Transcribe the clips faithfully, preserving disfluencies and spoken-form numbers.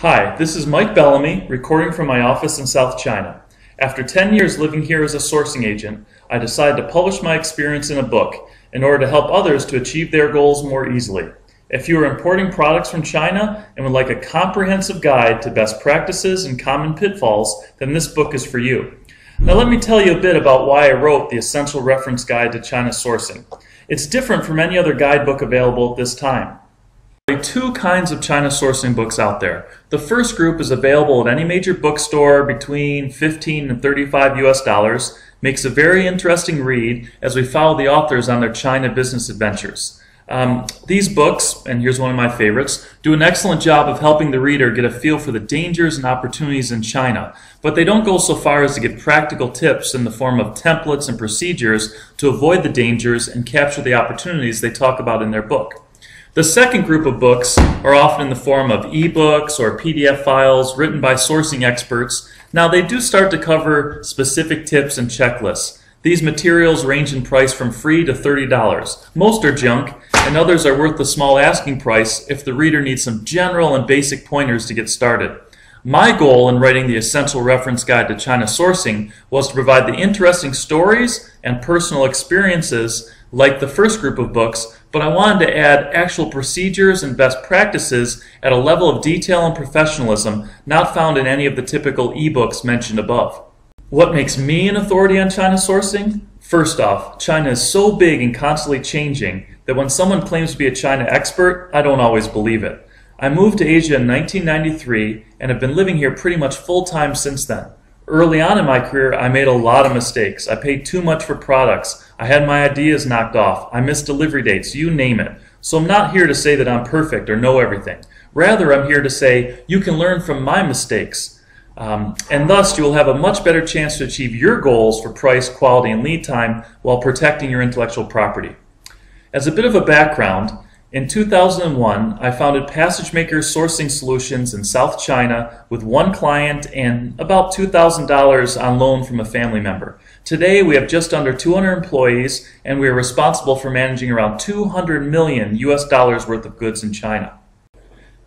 Hi, this is Mike Bellamy, recording from my office in South China. After ten years living here as a sourcing agent, I decided to publish my experience in a book in order to help others to achieve their goals more easily. If you are importing products from China and would like a comprehensive guide to best practices and common pitfalls, then this book is for you. Now let me tell you a bit about why I wrote the Essential Reference Guide to China Sourcing. It's different from any other guidebook available at this time. There are two kinds of China sourcing books out there. The first group is available at any major bookstore between fifteen and thirty-five U S dollars. Makes a very interesting read as we follow the authors on their China business adventures. Um, these books, and here's one of my favorites, do an excellent job of helping the reader get a feel for the dangers and opportunities in China, but they don't go so far as to give practical tips in the form of templates and procedures to avoid the dangers and capture the opportunities they talk about in their book. The second group of books are often in the form of ebooks or P D F files written by sourcing experts. Now they do start to cover specific tips and checklists. These materials range in price from free to thirty dollars. Most are junk, and others are worth the small asking price if the reader needs some general and basic pointers to get started. My goal in writing the Essential Reference Guide to China Sourcing was to provide the interesting stories and personal experiences like the first group of books, but I wanted to add actual procedures and best practices at a level of detail and professionalism not found in any of the typical ebooks mentioned above. What makes me an authority on China sourcing? First off, China is so big and constantly changing that when someone claims to be a China expert, I don't always believe it. I moved to Asia in nineteen ninety-three and have been living here pretty much full-time since then. Early on in my career, I made a lot of mistakes. I paid too much for products. I had my ideas knocked off. I missed delivery dates, you name it. So I'm not here to say that I'm perfect or know everything. Rather, I'm here to say you can learn from my mistakes. Um, and thus, you will have a much better chance to achieve your goals for price, quality, and lead time while protecting your intellectual property. As a bit of a background, in two thousand one, I founded Passagemaker Sourcing Solutions in South China with one client and about two thousand dollars on loan from a family member. Today, we have just under two hundred employees, and we are responsible for managing around two hundred million U S dollars worth of goods in China.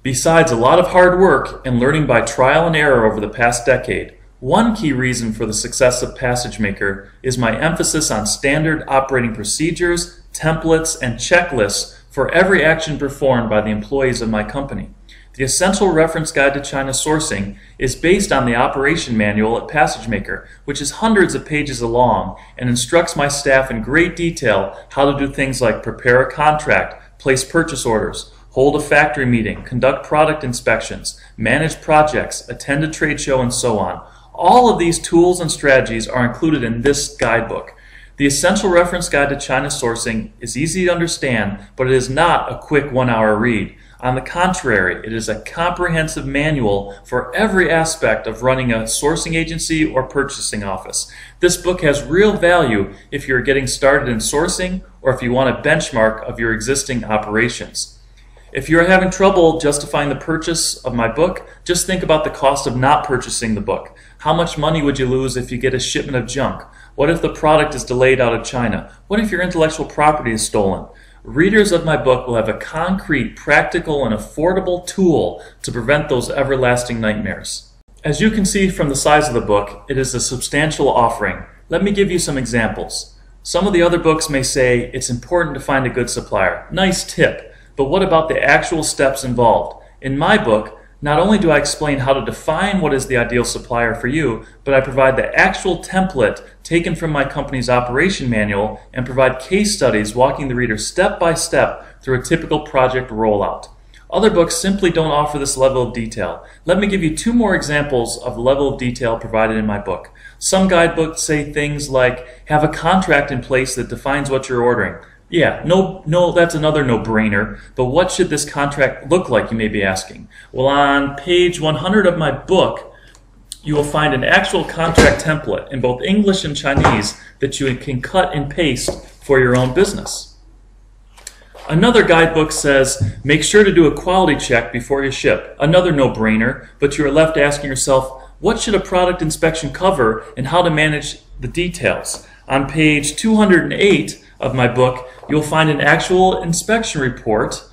Besides a lot of hard work and learning by trial and error over the past decade, one key reason for the success of Passagemaker is my emphasis on standard operating procedures, templates, and checklists for every action performed by the employees of my company. The Essential Reference Guide to China Sourcing is based on the operation manual at Passagemaker, which is hundreds of pages long and instructs my staff in great detail how to do things like prepare a contract, place purchase orders, hold a factory meeting, conduct product inspections, manage projects, attend a trade show, and so on. All of these tools and strategies are included in this guidebook. The Essential Reference Guide to China Sourcing is easy to understand, but it is not a quick one-hour read. On the contrary, it is a comprehensive manual for every aspect of running a sourcing agency or purchasing office. This book has real value if you're getting started in sourcing or if you want a benchmark of your existing operations. If you're having trouble justifying the purchase of my book, just think about the cost of not purchasing the book. How much money would you lose if you get a shipment of junk? What if the product is delayed out of China? What if your intellectual property is stolen? Readers of my book will have a concrete, practical, and affordable tool to prevent those everlasting nightmares. As you can see from the size of the book, it is a substantial offering. Let me give you some examples. Some of the other books may say it's important to find a good supplier. Nice tip. But what about the actual steps involved? In my book, not only do I explain how to define what is the ideal supplier for you, but I provide the actual template taken from my company's operation manual and provide case studies walking the reader step by step through a typical project rollout. Other books simply don't offer this level of detail. Let me give you two more examples of the level of detail provided in my book. Some guidebooks say things like, have a contract in place that defines what you're ordering. Yeah, no, no, that's another no-brainer, but what should this contract look like, you may be asking? Well, on page one hundred of my book, you will find an actual contract template in both English and Chinese that you can cut and paste for your own business. Another guidebook says, make sure to do a quality check before you ship. Another no-brainer, but you are left asking yourself, what should a product inspection cover and how to manage the details? On page two hundred eight of my book, you'll find an actual inspection report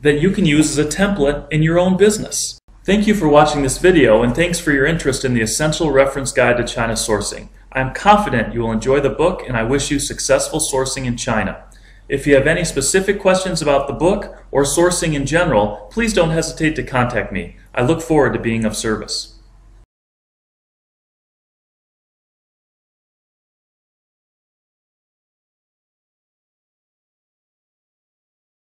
that you can use as a template in your own business. Thank you for watching this video, and thanks for your interest in the Essential Reference Guide to China Sourcing. I am confident you will enjoy the book, and I wish you successful sourcing in China. If you have any specific questions about the book or sourcing in general, please don't hesitate to contact me. I look forward to being of service.